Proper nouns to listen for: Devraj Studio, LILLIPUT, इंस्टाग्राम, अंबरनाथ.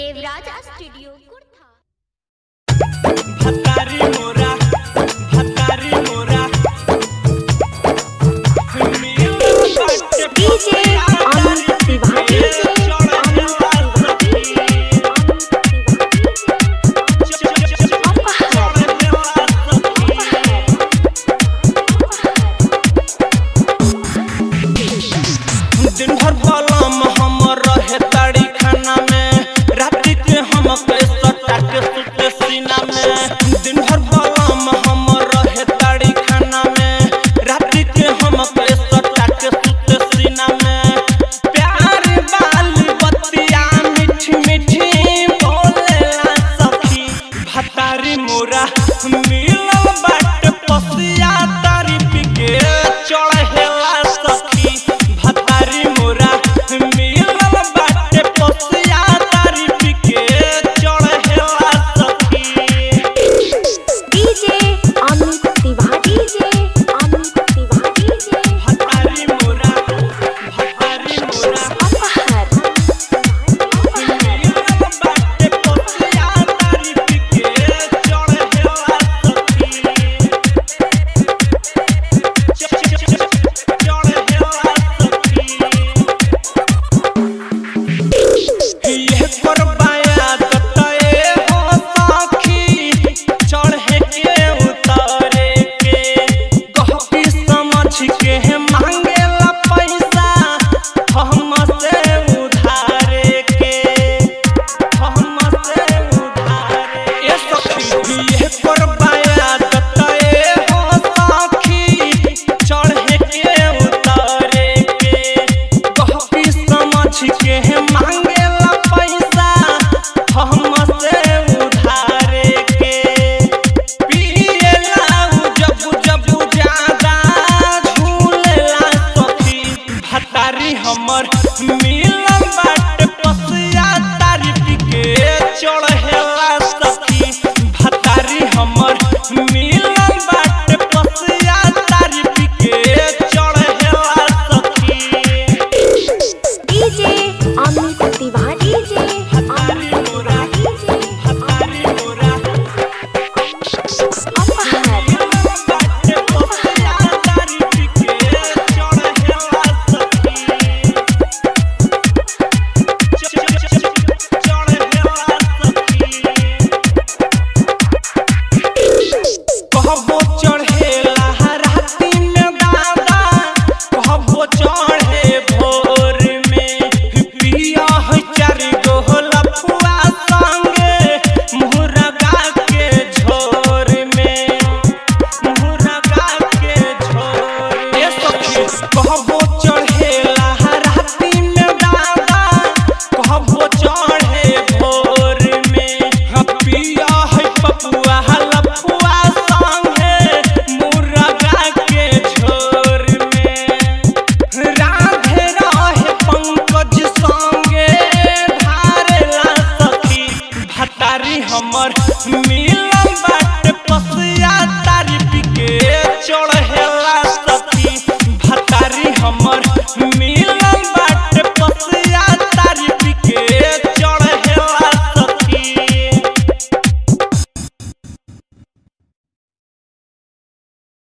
Devraj studio Go,